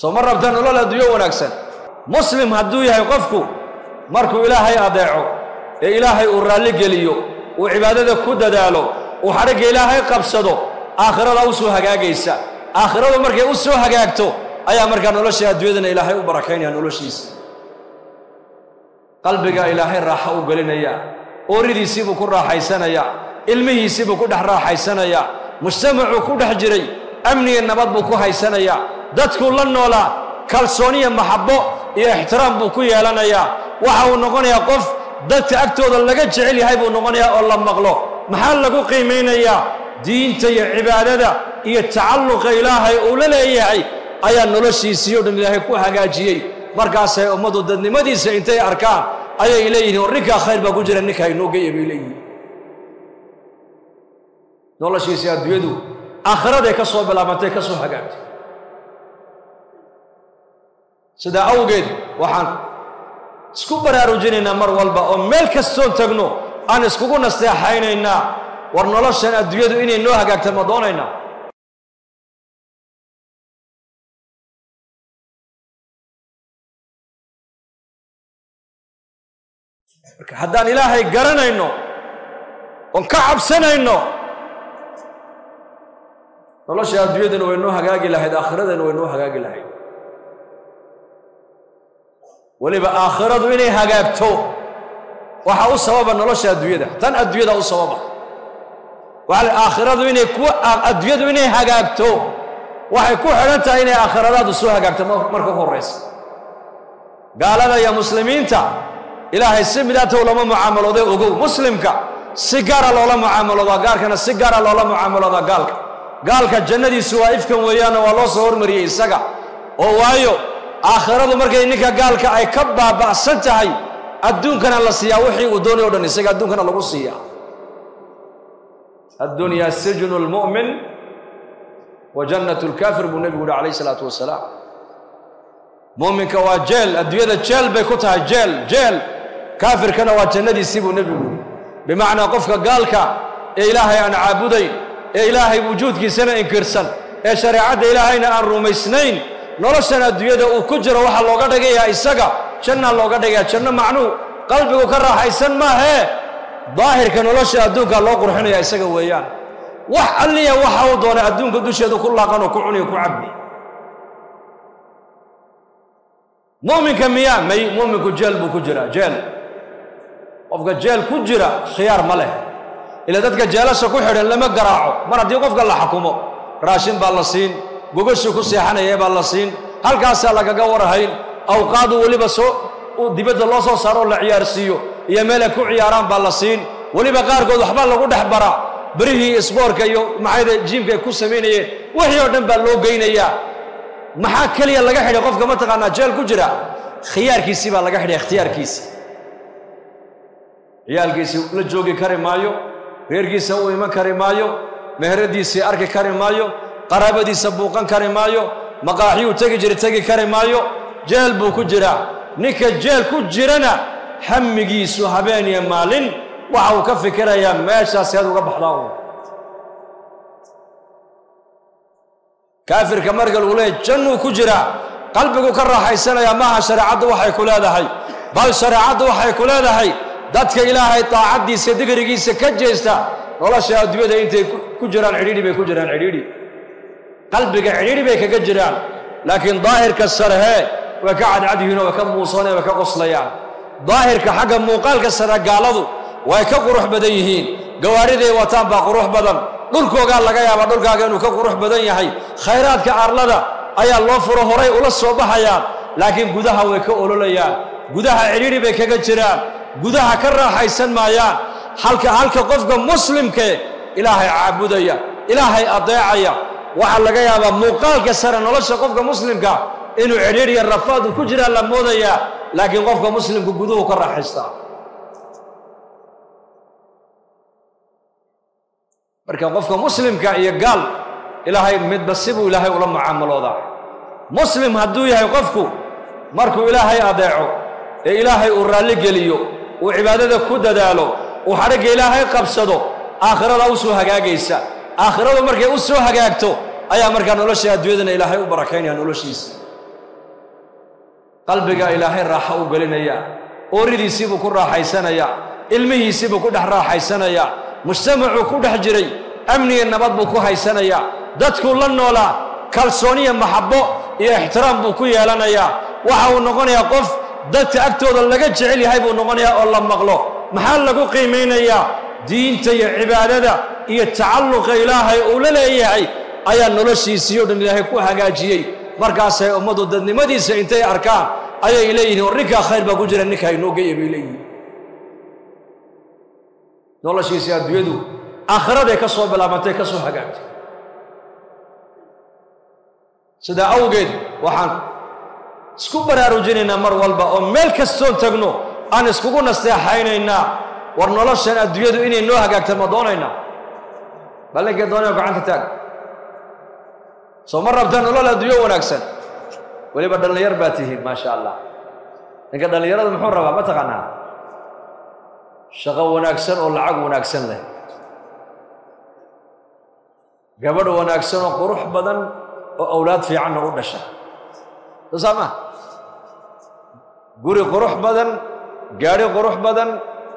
سو مرة بتان الله لا ديو ونكسن مسلم هدوية يقفكو مركو إلهي أضيعو إلهي أرالي قليو وعبادة كودة دالو وحرق إلهي قبصدو آخر الله أسو هقاق إيسا آخر الله مركي أسو هقاقتو أيا مركا نولوشي هدوية دن إلهي وبركيني هنولوشي قلبك إلهي راحة وقلينا يا أوريدي سيبو كل راحة يسانا يا علمي سيبو كل راحة يسانا يا مجتمعو كل حجري أمني النبات بكو هيسانا يا دتكو لنولا كالسونية محبو يا احترام بكو يا لنا يا وحاو نغني يا قف دتك أكتو اللقاء جعلي هايبو نغني يا الله مغلو محل لكو قيمين يا دينتا يا عبادة يا تعلق إلهي أولنا يا أيا نولشي سيود إلهي كو حقاجي مركز أمدو ددني مديس إنتي أركان أيا إليه وركا خير بكو جرنك هاي نوغي إليه نولشي سياد بيدو آخرة كسوة بلامتي كسوة حقاقتي سيدا أوغيد وحان اسكو براروجينينا مر والبا أو ميل كستون تغنو أن اسكوكو نستيحاينينا ورنولوشينا الدويدو إني نو حقاقتا مدونينا. حدان إلهي قرنينو ونكعب سنينو والله شيء أدوية وينوها قاقي لحد آخرة وينوها قاقي لحد ولبا آخرة وينها قاقتو وحاو الصوابة والله شيء أدوية تن أدوية أو الصوابة وعلى آخرة وينها أدوية وينها قاقتو وحيكو حلنتا إنها آخرة دوسوها قاقتا مركو الرئيس قال أنا يا مسلمين تا إلهي سمداته ولما معاملو ذي أقو مسلمك سيجارة لولا معاملو ذا قالك أنا سيجارة لولا معاملو ذا قالك قالك الجنة دي سوائفكم ويانا والله صور مريئي ساقا ووايو آخرة مركي إنك قالك أي كبا بأسنتهي الدون كان الله سياوحي ودوني ودوني ساقا الدون كان الله سيا الدنيا سجن المؤمن وجنة الكافر بالنبي عليه الصلاة والسلام مؤمن كوا جيل الدنيا دا جيل بيكوتها جيل كافر كان والجنة دي سيبو النبي بمعنى قفك قالك يا إلهي أنا عابدي يا إلهي وجودك سنة إنكرسن يا شريعة إلهينا أن رومي سنين نرسنا الدويدة وكجر وحا لوغتك يا إساقا شنا لوغتك يا شنا معنو قلبك وكرا حيسن ما هي ظاهر كنولوش أدوك الله قرحنا يا إساقا ويان وح اللي وحا وضونا أدوك دوش يدو كلها قانو كعوني وكعبني مؤمن كميان مؤمن كجل بكجرة جل وفق جل كجرة خيار ملح إلا دتك جالسة كوحرين لما قراعو مرة دي قفق الله حكومه راشين باللسين بقشو كسيحانة يا باللسين هل كاسا لك قور هين أو قادو ولبسو دي بد الله سو صاروا لعيار سيو يا مالك عياران باللسين ولبا قارقو دحبال لقو دحبرا بريهي اسبور كيو معايد جيم كيو كسمين ايه وحيو دنبال لو قين ايه محاكل يا لقا حيني قفق متقانا جال كجرا خيار كيسي با لقا حيني اختيار كيسي عيال كيسي لجوغي كريم مايو reerkiisa uu iman kari maayo meheradiisa arki kari maayo qaraabadiisa buuqan kari maayo maqaaxiyo tagi kari maayo jeel buu ku jiraa ninka jeel ku jirana hamigiisu habeeniya maalin waxa uu ka fikirayaa meesha saad uga baxdaa kaafirka marka uu leeyahay jannu ku jiraa qalbigu ka raaxaysanaya ma aha shariicadu waxay ku leedahay bal shariicadu waxay ku leedahay dadka ilaahay taacadiisa digrigiisa ka jeesta nolosha adduunyada intay ku jiraan xiriiri bay ku jiraan xiriiri qalbiga xiriiri bay kaga jiraan laakiin daahirka sarhe wa ka cadcadiyuna wa ka muusan wa ka qoslaya daahirka xaga muuqaalka saragaaladu way ka quruux badan yihiin gawaariday wataan ba quruux badan dhulkooga laga yaabo dhulkaaga inuu ka quruux badan yahay khayraadka arlada ayaa loo furo horay ula soo baxayaan laakiin gudaha way ka ololayaan gudaha xiriiri bay kaga jiraan gudaha ka raaxaysan maayaan halka qofka muslimka ilaahay caabudaya ilaahay adeecaya waxa laga yaabaa muuqaalka sare nolosha qofka muslimka inuu xiriir iyo rafaad ku jira la moodaya laakiin qofka muslimka guduhu ka raaxaysta marka qofka muslimka iyo gaal ilaahay mid basibu ilaahay ula mucaamalooda muslim hadduu yahay qofku markuu ilaahay adeeco ee ilaahay uu raali geliyo وعبادته كودا دالو وحرق إلهي قبصدو آخرة أوسو هقاقيسا آخرة مركي أوسو هقاقتو أيا مركا نولوشي أدويدنا إلهي وبركيني هنولوشيس قلبك إلهي راحة وقلنا يا أوريدي سيبو كل راحة سنة يا علمه سيبو كل راحة سنة يا مجتمع كل حجري أمني النبض بكو هاي سنة يا دتك لنا ولا كالسونية محبة يا احترام بكو يا لنا يا وحاو النقون يا قف دتك أكتو دلقت جعلي هاي بو النقون يا الله مغلو محل لكو قيمين يا دينت يا عبادة يا تعلق إلهي أولي لإيهي أيا نلشي سيود إلهي كو حقاجيي markaas ay ummadu dadnimadiisa intay arkaan ayay ilayeen orika khayr ba ku jira ninkay noo geeyay ilayeen noloshiisa adduunyadu aakhirada ka soo bilaabantay ka soo hagaagtay sida awgeed waxaan isku baraarujinaynaa mar walba oo meel kastoo tagno aan iskugu nasteexaynaynaa war noloshan adduunyadu inay noo hagaagto ma doonaynaa balka doonaa gacanta taag سومر ربنا ولا لا ديو وناكسن ولي بدل يرباتهم ما شاء الله لقد بدل يرد محربة ما تقنا شقوا وناكسن والعق وناكسن له قبر وناكسن وقروح بدن وأولاد في عنه ودشة تسمع قري قروح بدن قاري قروح بدن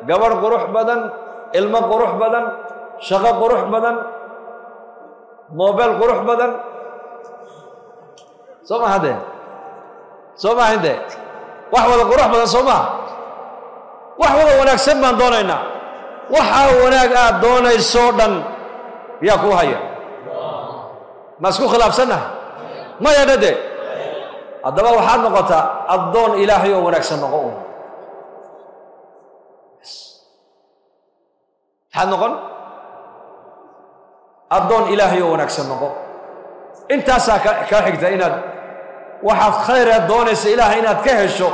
قبر قروح بدن علم قروح بدن شقا قروح بدن موبايل قروح بدن صوما هذا صوما هذا وحول القروح بدل صوما وحول وناك سبا دونينا وحول وناك دوني سودان يا كوهايا مسكو خلاف سنه ما يدري الدواء وحال نقطه الدون الهي وناك سنقوم حال نقول الدون الهي وناك سنقوم انت كحكتا اناد وحد خير الدونس إله إنها تكهشو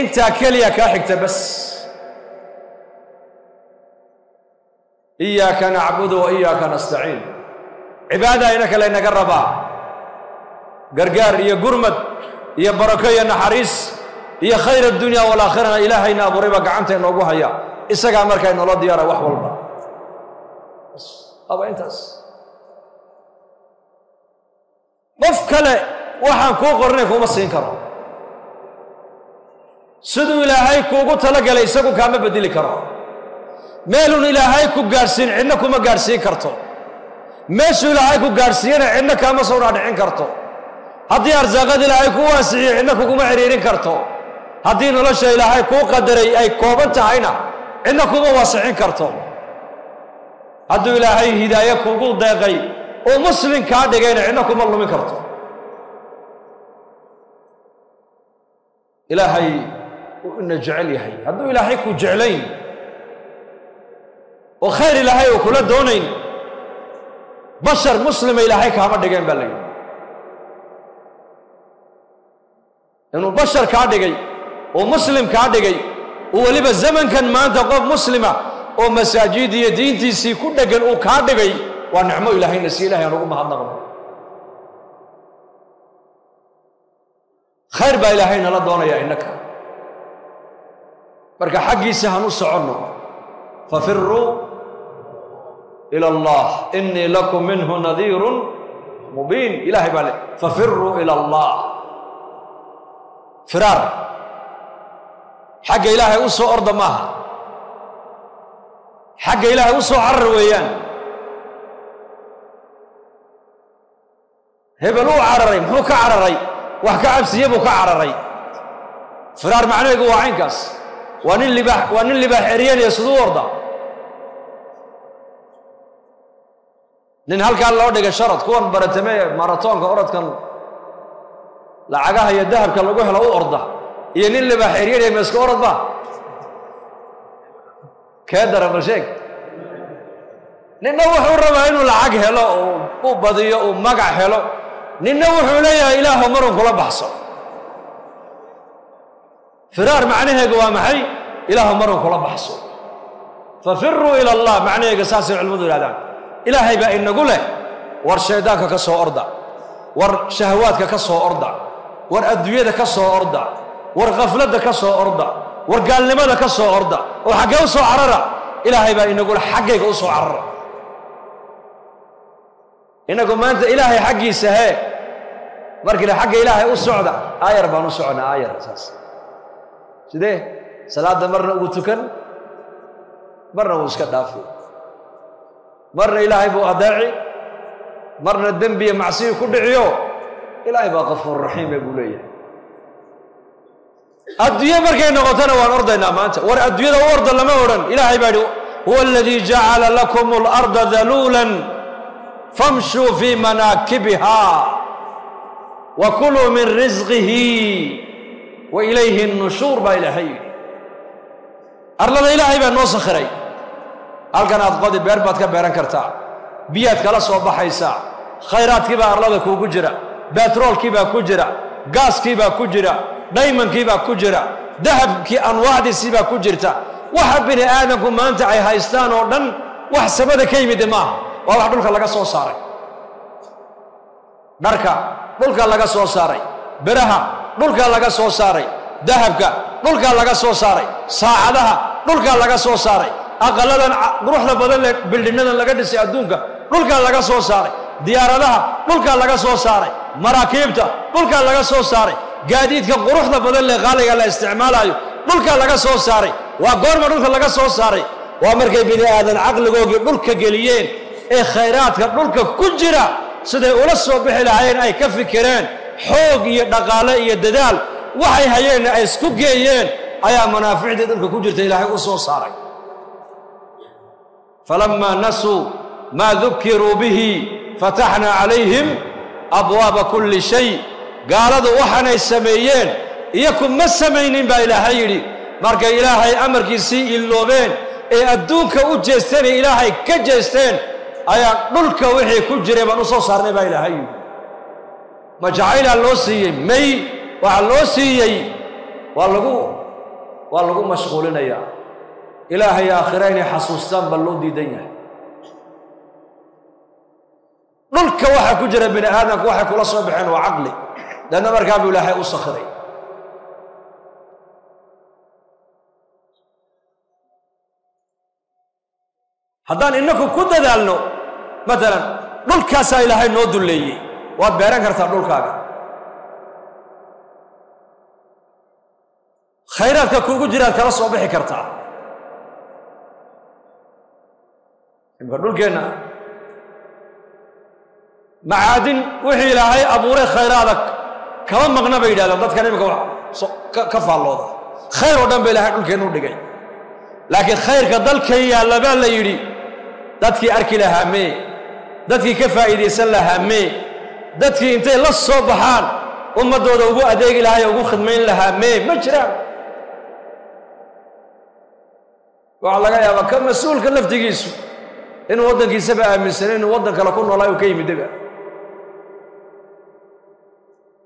أنت كليا كاحك بس إياك نعبد وإياك نستعين عبادة إنك لين قربا قرقار يا قرمد يا بركة يا نحريس يا خير الدنيا والآخرة إله إنها بربك عنت إن أبوها يا إسقى مركا إن الله ديارة وحول الله بس أبا أنت مفكلة waxaan ku qornay kuma siin karo sidoo ilaahay kuugu tala galay isagu kaama bedeli karo meelun ilaahay ku gaarsiin cidna kuma gaarsiin karto meeshu ilaahay ku gaarsiina cidna kaama soo raadicin karto haddii arsaaqada ilaahay ku waasiiyo cidna kuma xiriirin karto haddii nolosha ilaahay ku qadaray ay kooban tahayna cidna kuma waasicin karto haddii ilaahay hidaayo kuugu deeqay oo muslim ka dhigayna cidna kuma lumin karto إلهي وإن جعلي هي هذا إلهي كجعلين وخير إلهي وكل دونين بشر مسلم إلهي كهمد جين بالله إنه بشر كعد جي ومسلم كعد جي وولي بالزمن كان ما تقف مسلمة ومساجد يدين تيسي كل جن وكعد جي ونعمة إلهي نسي إلهي رقم هذا خير با إلهي نلا دونيا إنك مركا حقي سهنوس عنه ففروا إلى الله إني لكم منه نذير مبين إلهي بالي ففروا إلى الله فرار حق إلهي أوسو أرض ماها حق إلهي أوسو عر ويان هبلوا عرري محو كعرري وحكى أبسيب وكعرري فرار معناه يقوى عينكاس وانين لبح عريان يسدو ورده لأن هالكا الله ودك الشرط كون برتمية ماراطون كأورد كان لعقاها يدهب كان لقوها لو أرده ينين لبح عريان يمسك أرده كادر المشيك لأنه وحور ما إنه لعق هلا وبضية ومقع هلا ننوح عليها إله مرن كل بحصة فرار معناها قوام حي إله مرن كل بحصة ففروا إلى الله معناها قصاص علم ذو الأذان إلهي بقى إن نقوله ور شهداك كسو أرضا ور شهواتك كسو أرضا ور أدويتك كسو أرضا ور غفلتك كسو أرضا ور قالمتك كسو أرضا وحقه وصو عررة إلهي بقى إن نقول حقك وصو عررة إنكم ما أنت إلهي حقي سهي مركنا حق إلهي أسعد آير بان أسعدنا آير أساس سيدي صلاة مرنا أوتكن مرنا وسكا دافي مرنا إلهي بو أداعي مرنا الدنبية معصية كل عيو إلهي بقى غفور رحيم يقولي الدنيا مركنا قطنا وأرضنا ما أنت ور الدنيا وأرض لما ورن إلهي بادو هو الذي جعل لكم الأرض ذلولا فامشوا في مناكبها وكلوا من رزقه وإليه النشور بإلهي أرلنا إلهي بأن نوصخري ألقنا أتقضي بأرباتك بأران كرتا بياتك لسوا بحيسا خيراتك بأرلنا كوجرة باترولك بكوجرة غازك بكوجرة نيمنك بكوجرة ذهبك أنواعك بكوجرة waxa bini aadamku maanta ay haystaan oo dhan wax sabada ka yimid maaha waa wax dhulka laga soo saaray dharka dhulka laga soo saaray biraha dhulka laga soo saaray dahabka dhulka laga soo saaray saacadaha dhulka laga soo saaray aqaladan quruxda badan ee bildinadan laga dhisay adduunka dhulka laga soo saaray diyaaradaha dhulka laga soo saaray maraakiibta dhulka laga soo saaray gaadiidka quruxda badan ee qaaliga la isticmaalayo dhulka laga soo saaray وقال مرة لك صوص صاري ومركي بني هذا العقل وقال مركي قليين اي خيرات مركي كجرة سيدي ولسوا بحلعين اي كفكرين حوق يدقالي يددال وحي هايين اي سكوكيين ايا منافع دي تلك كجرة الهي وصوص صاري فلما نسوا ما ذكروا به فتحنا عليهم ابواب كل شيء قالوا وحنا السميين يكن ما السميين بالهيري marka ilaahay amarkiisii iloobeen ee adduunka u jeesteen ilaahay ka jeesteen ayaa dhulka wixii ku jiray baan u soo saarnay baa ilaahay ma jacayla loo siiyay may waxa loo siiyay waa lagu mashquulinayaa ilaahay aakhirayni xasuustaan bal loo diidan yahay dhulka waxa ku jira bini aadamku waxa kula soo baxeen waa caqli dadna markaa buu ilaahay u saxray haddaan inagu ku dadaalno مثلا dhulkaas ay ilaahay noo duleeyay waad beeran kartaa dhulkaaga khayraadka kugu jira kala soo bixi kartaa in dhulkeena maadin wixii ilaahay abuuray khayraadka kama maqna bay yiraahdo dadkan iminka ka faallooda khayr oo dhan bay ilaahay dhulkeena u dhigay laakiin khayrka dalkayga laba la yiri dadkii arki lahaa mee dadkii ka faa'iideysan lahaa mee dadkii intay la soo baxaan ummadooda ugu adeegi lahaa ugu khidmayn lahaa mee ma jiraan waxa laga yaabaa ka mas'uulka naftigiisu in wadankiisa ba aaminsan in wadan kale ku noolaayo ka yimid daba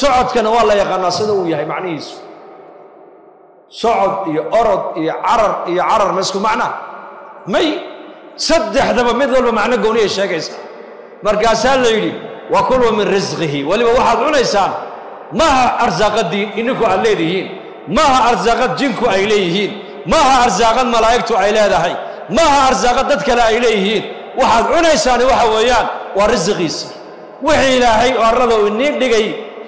سعد كان والله يقنا صدو وياه معنيس سعد يا أرض يا عرر مسكو معنا مي صدح دابا ميد والو معنى غونيه شيغيسا مركاسا لا يدي وكلوا من رزقه ولي واحد عنيسان ما ارزاقدي انكو عليدين ما ارزاقد جنكو ايليهين ما ارزاقد ملائكتو ايليدahay ما ارزاقد دد كلا ايليهين واحد عنيسان waxa weeyaan waa rizqiisa wixii ilaahay arrada uu nii dhigay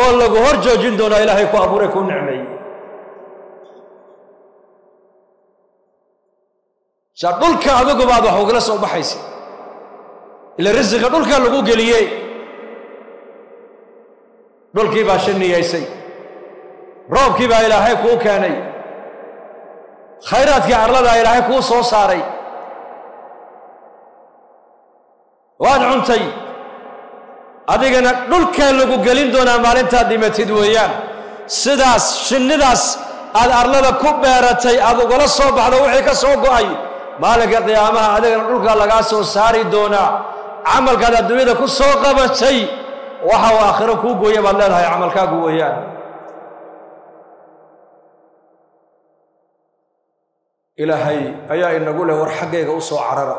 أو لغو هرجو جن دونا إلهي كو أبوريكو نعمي شا نلقى أدوكو بأدو حقولا صوبحي سيد إلا رزق دولك لغو قليي دولكي باشني يايسي روبكي با إلهي كو كاني خيراتك عرلدا إلهي كو سو ساري واد عنتي أديقنا دولكا لوغو قلين دونا مالنتا ديمتيد ويان سداس شنداس الأرلدا كو بيرتي أدو غلا سو بحدا وحي كسو غاي مالك قيامها أديقنا دولكا لغا سو ساري دونا عمل كذا الدنيا كو سو قبتي وحا واخره كو غويا بان لهي عمل كا غويان إلهي أيا إن نقول له ورحقيك أوسو عررة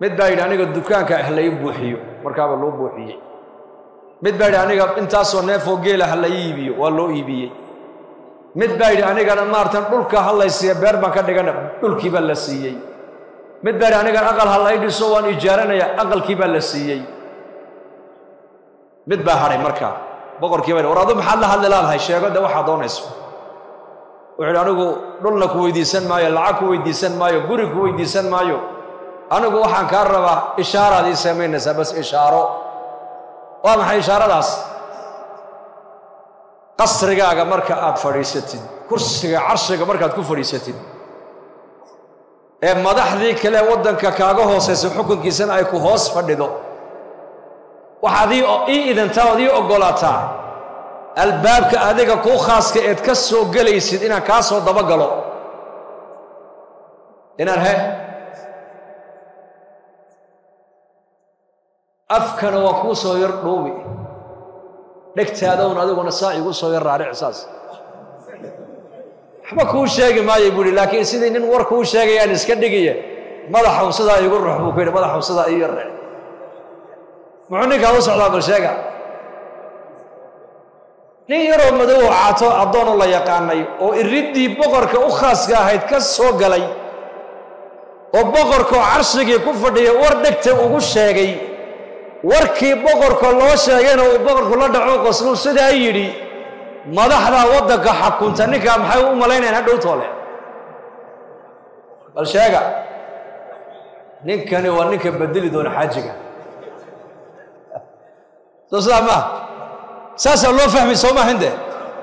مد بعيد عنك الدكان كاهلي بوحيو مركب اللو بوحيو مد بعيد عنك انتاسو نيفو جيل هلاي بيو واللو يبي مد بعيد عنك انا مارتن دولكا هلاي سي بير ما كدغنا دولكي با لا سيي مد بعيد عنك اقل هلاي ديسو وان اجارنيا اقل كي با لا سيي مد با هاري مركا بقركي با ورادو محل هلا لا هي شيغو دا waxa doonayso وحنا أنغو دولنا كويديسن مايو لعك كويديسن مايو غوري كويديسن مايو أنغو وحان كاربا إشارة دي سمينسا بس إشارة ومحي إشارة داس قصرقاقا مركا آد فريستين كرسقا عرشقا مركا آد كفريستين مدح ذي كلا ودن كاكاقو هوسيس حكم كيسن أيكو هوس فرددو وحذي إذن تاو ذي أقولاتا الباب كأديك كو خاص كأتكسو قليسيد إنا كاسو دبقلو إنا رهي أفكن وكوسو يرقوبي نكتا دون أدوك ونساعي كوسو يرارع أساس حبكو شاقي ما يقولي لكن سيدي ننور كو شاقي يعني اسكدقية مضح وصدا يقول رحبو كينا مضح وصدا يرارع معنيك أوسع لابل شاقي nin yaroo madow caato adoon la yaqaanay oo iridii boqorka u khaaska ahayd ka soo galay oo boqorka arshiga ku fadhiyo war dhagta ugu sheegay warkii boqorka loo sheegayna uu boqorku la dhaco qoslo sidaa yiri madaxda wadanka xukunta ninka maxay u maleynayaan hadhow toole bal sheega ninkani waa ninka bedeli doona xaajiga soo salaama ساسا لو فهمي سوما هنده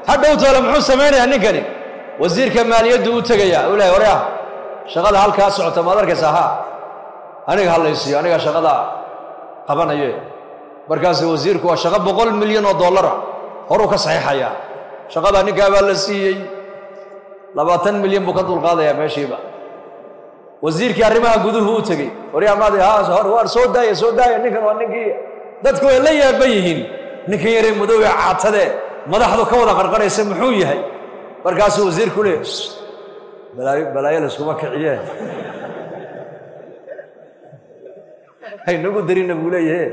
هدو تولا محو سميني هنكني وزير كمال يدو تقيا ولا وريا شغال هالكاس عتمادر كساها هنك هاليسي هنك شغالا قبانا يوي مركز وزير كوا شغال $1,000,000 هرو كصحيحة يا شغالا هنك هاليسي 20 مليون بكتول قاضي يا ماشيبا وزير كارمها قدوه تقي وريا ماضي هاس هروار سودايا نكن وانكي دتكو اللي يبيهين ninka yare madow ee caatade madaxdu ka wada qarqaraysa muxuu yahay markaas wasiir ku leeyahay balaayo isku kiciye ay nagu dirina buu leeyahay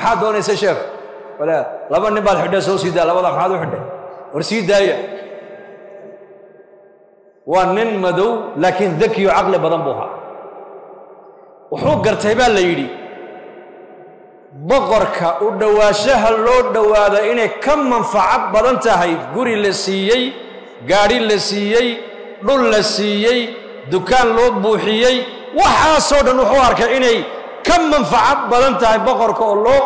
waxa doonaysa sheekh wala laba nin baad xidhay soo siida labada qaad u xidhay war sii daaya waa nin madow laakiin dhaki iyo aqli badan buu haa wuxuu gartay baa la yiri boqorka u dhawaashaha loo dhawaada inay ka manfaacad badan tahay guri la siiyay gaari la siiyay dhul la siiyay dukaan loo buuxiyay waxaasoo dhan wuxuu arkay inay ka manfaacad badan tahay boqorka oo loo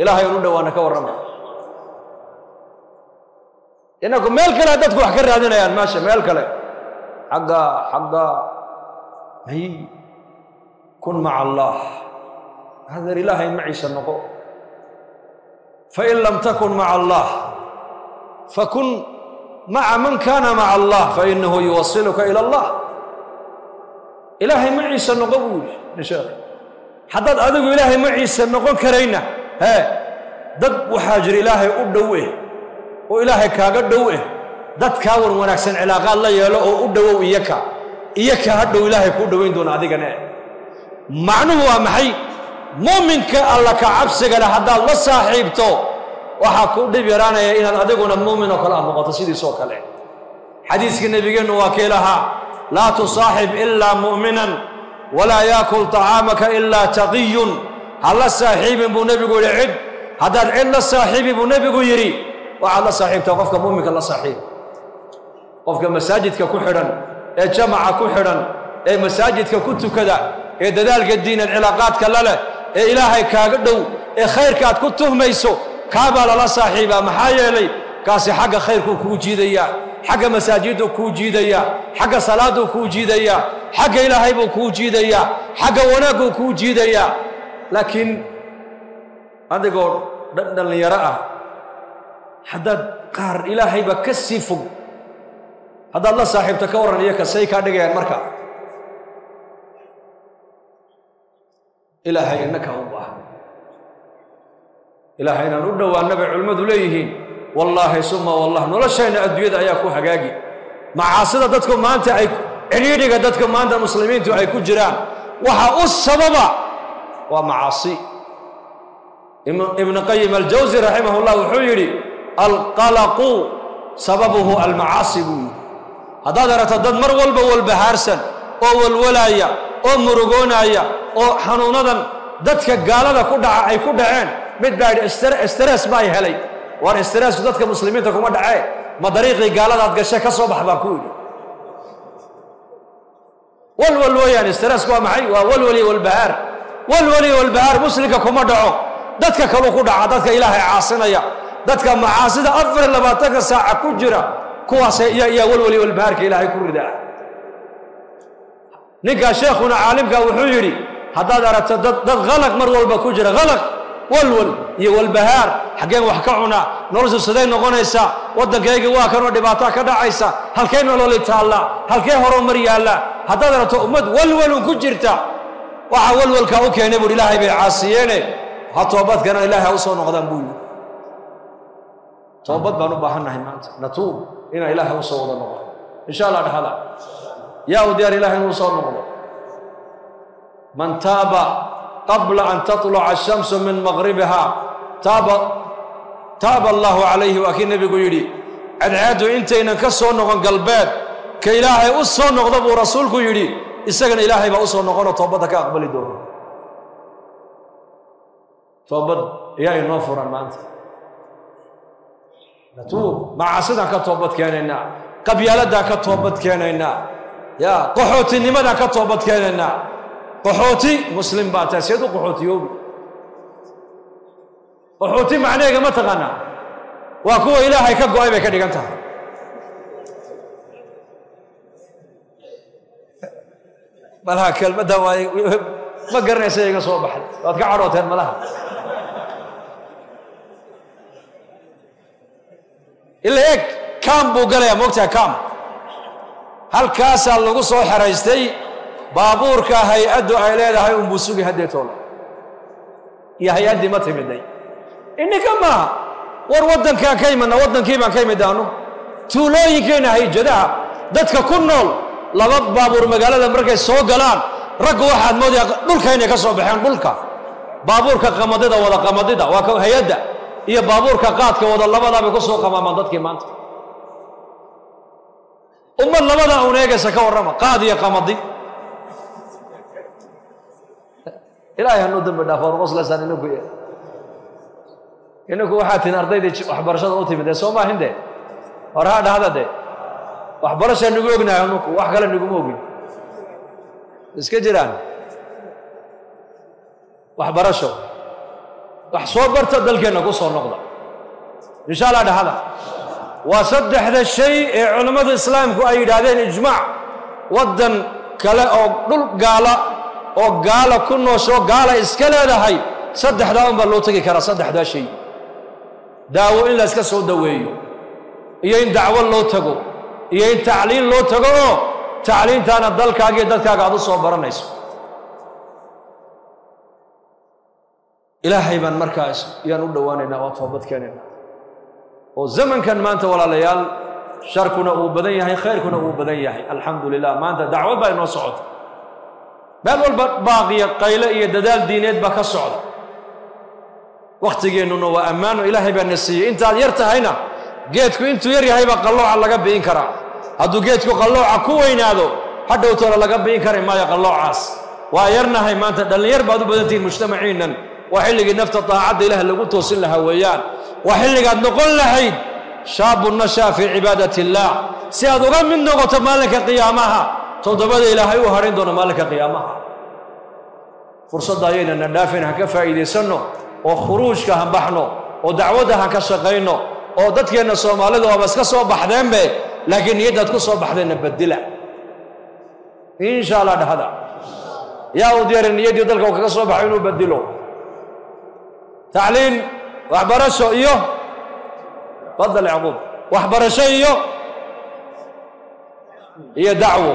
ilaahay u dhawaana ka warrama inagu meel kale dadku wax ka raadinayaan maasha meel kale xagga hay kun maca allah هذا الإله معيشة النقو فإن لم تكن مع الله فكن مع من كان مع الله فإنه يوصلك إلى الله إله معيشة النقو نشاء حتى أدب إله معيشة النقو كرينا ها دب وحاجر إله أبدوه وإله كاقدوه دب كاور ونكسن علاقة الله يلو أبدوه إياك هدو إله كودوين دون عدقنا معنوه ومحي مؤمنك الله كعبسك لحد الله صاحبته وحكوا دب يرانا إن أدقون المؤمن وكلا مقتصدي سوك له حديث النبي جن وكلها لا تصاحب إلا مؤمنا ولا يأكل طعامك إلا تقي على الصاحب بنبي قول عد هذا إلا الصاحب بنبي قول يري وعلى الصاحب توقفك مؤمنك الله صاحب وفق مساجدك كحرا الجماعة كحرا مساجدك كنت كذا دلالك الدين العلاقات كلا إلهي كاقدو خيرك كنت ميسو كابا لا صاحبة محايا لي كاسي حق خيرك كوجيديا حق مساجدك كوجيديا حق صلاتك كوجيديا حق إلهي كوجيديا حق وناك كوجيديا لكن هذا قول بدل يراه حدد قهر إلهي بكسيفو هذا الله صاحب تكورن إياك سيكا دقيا مركا إلهي إنك الله إلهي إننا ندوى النبي علمد ليه والله ثم والله نرشينا أدوية أياكو حقاقي معاصدة دتكم ما أنت عريريك دتكم ما أنت المسلمين تعيكو جران وحا السببة ومعاصي ابن قيم الجوزي رحمه الله وحيري القلق سببه المعاصي هذا درت دد مر والبا والبهارسن او والولايا او مرغونايا او حنونادن ددك غالدا ku dhaca ay ku dhaceen mid baad stress bay helay war stress dadka muslimiinta kuma dhacay ma dariiqi gaalada aad gashay ka soo baxba ku yiri walwalwaya stress waa maxay waa walwali walbahaar muslimka kuma dhaco dadka kale ku dhaca dadka ilaahay caasinaya dadka macaasida 24 saac ku jira كواس يا والولي والبارك إلهي كل رداء نقى شيخنا عالمك وحجري هذا درت غلق مر والبكوجرة غلق والول يا والبهار حقين وحكعنا نرز السدين نغنيسا والدقيق واكر ودباتا كدعيسا هل كاين ولولي تالا هل كاين هرم مريالا هذا درت أمد والول كجرتا وحا والول كاوكي نبو إلهي بعاصييني هالتوبات كان إلهي أوصل نغدان بوي توبات بانو باحنا هيمانت نتوب إن إلهي وصول الله إن شاء الله هذا يا وديار إلهي وصول الله من تاب قبل أن تطلع الشمس من مغربها تاب الله عليه وأكيد النبي يقول العاد أنت إنك كسر نغن قلبات كإلهي وصول نغضب ورسولك يقول إستغن إلهي وصول نغن توبتك أقبل دور توبت يا نوفر ما أنت نتوب معاصينا كتوبت كاننا قبيالتنا كتوبت كاننا يا قحوتي لماذا كتوبت كاننا قحوتي مسلم باتاسيد قحوتي يوم قحوتي معناه ما تغنى وكو إلهي كقوي بك ديغنتا مالها كلمة دواي ما قرنيسي يغا سو بخد واد كعروتين مالها إلا إيك كام بوغاليا موقتها كام هل كاسا اللغو صو حرايستي بابوركا هاي أدو عيلادة هاي أمبوسوكي هديتولا يا هاي أدي ما تهمدني إني كما ور ودن كا كيمنا ودن كيما كيما دانو تولويكينا هاي جداها دتكا كنول لباب بابور مقالة مركز سو قلان رق واحد مودي دولكا هيني كسو بحيان دولكا بابوركا قمديدا ولا قمديدا واكو هيدا يا بابور كقات كود الله بذا بقصو كما مدد كمان أم الله بذا هناك سكوا رما قاضي قمضي إلى أن ندم بدافور وصل سنين نبيه إنه واحد تنردي دش أحبار شد أوتي بده سوما هنده ورهاد هذا ده أحبار شد نقولنا إنه واحد قال نقوموبين إسكجيران أحبار شو وحصوبرت دلقنا قصة النقضة إن شاء الله هذا وصدح هذا الشيء علماء الإسلام كأيد هذين إجماع ودن كلا أو دل قالا أو قالا كنا شو قالا إسكلا هذا هاي صدح هذا أمر لو تجي كرا صدح هذا شيء داو إلا إسكسو دويه يين دعوة لو تجو يين تعليل لو تجو تعليل تانا دلك أجي قاعد صوبرنا يسوع إلهي بان مركز ينودواننا وطوبت كاننا وزمن كان ما أنت ولا ليال شركنا وبدنياهي خيركنا وبدنياهي الحمد لله ما أنت دعوة بين وصعود بل والباقية قيلة يددال دينيت بك الصعود waqtigeennuna waa ammaan ilaahay baa nasiiyay inta aad yartahayna geedku intuu yar yahay ba qallooca laga biin karaa hadduu geedku qallooca ku weynaado hadhow toona laga biin karay ma qalloocaas waa yarnahay maanta dhalinyar baad u badantiin mujtamaciinan waa xilliga nafta taacada ilaahay lagu toosin lahaa weeyaan waa xilliga aad noqon lahayd shaab nasha fi ibadati allah si aad uga mid noqoto maalinka qiyaamaha todobada ilaahay u harin doona maalinka qiyaamaha fursada ayayna nadaafina ka faa'iideysano oo khuruujka ha baxno oo dacwada ha ka shaqeyno oo dadkeena Soomaalidu oo iska soo baxdeen bay laakiin niyadad ku soo baxdeen badila insha Allah dhada يا ودير النيادي دلك وكسب عينه بدلو تعليم وحبرشه ايوه تفضل يا عمو وحبرشه ايوه هي دعوه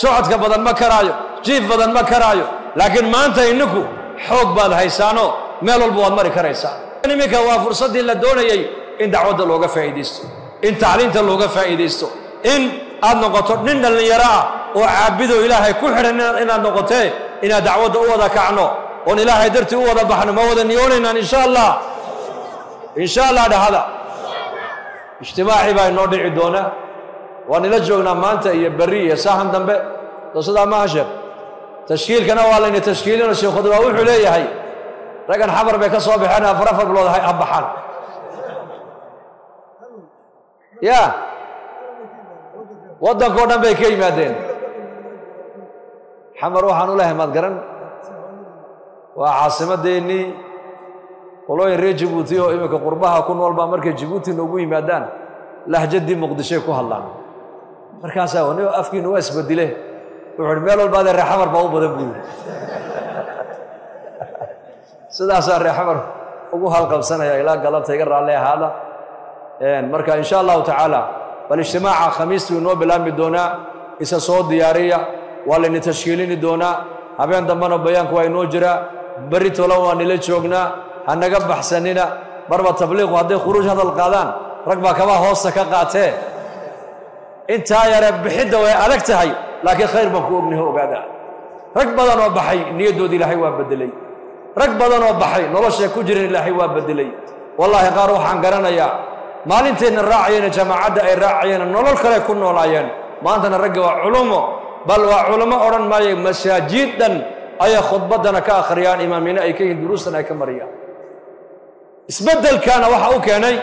socodka badan ma karaayo jiif badan ma karaayo laakiin maanta inagu xoog baad haysaano meel walba waad mari karaysaa nimika waa fursadii la doonayay in dacwada looga faa'iideysto in tacliinta looga faa'iideysto in aad noqoto nin dhalinyaro وعبدوا إلهي كحرن إن النقطة إن دعوة أوضة كعنو وإن إلهي درت أوضة بحن موضة نيوننا إن شاء الله إن شاء الله هذا اجتماعي باي نور دعونا وأن لجونا مانتا يبرية ساهم دنبي تصدع ماشر تشكيل كان والله إن تشكيلنا شيخ خضوا وحوا لي هي رقم حمر بكسوة بحنا فرفر بلوض هاي أبحان يا وضا كونا بكي مادين حمر وحنو له مدقرن وعاصمة ديني ولو يري جيبوتي وإمك قربها كون والبا مركي جيبوتي نوبوي مادان لهجة دي مقدشي كو هالان مركاسا ونيو أفكي نواس بدي له وحن ميلو البا دي حمر باو بدبوي سدا صار حمر وقو هالقب سنة يا إلا قلب تيقر عليها هذا يعني مركا إن شاء الله تعالى والاجتماع خميس ونوب الآن بدونا إسا صوت ديارية ولا نتشكيلين دونا أبين دمنا بيان كواي نوجرا بريت ولا ونيلة شوقنا هنجب بحسننا بربة تبليغ وهذا خروج هذا القادان ركبة كما هو سكاقاته أنت يا رب حدة وألكت هاي لكن خير مكوب منه وقادا ركبة أنا وبحي نيدو دي لحي وابدلي ركبة أنا وبحي نرش كجري لحي وابدلي والله قاروح عن قرنا يا مالنتين الراعيين جماعة داي الراعيين نولو الخير يكون نولاين ما أنت نرجع علومه بل وعلماء أوران ماي مساجدا أي خطبتنا كآخريان إمامنا أي كي دروسنا أي كمريا اسبدل كان وحاو كاني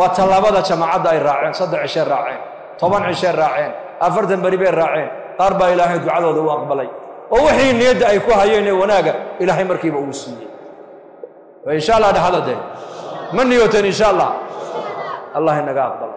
وطلبات جماعة أي راعين صدع 20 راعين طبعا 20 راعين أفرد بريبين راعين أربع إلهي دعاء ذو أقبلي ووحي نيد أي كوهايين وناقة إلهي مركب أوسي وإن شاء الله هذا حدث من يوتن إن شاء الله الله إنك أقبل